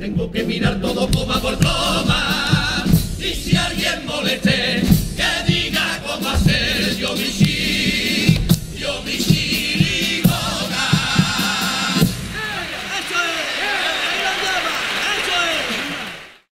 Tengo que mirar todo coma por coma, y si alguien moleste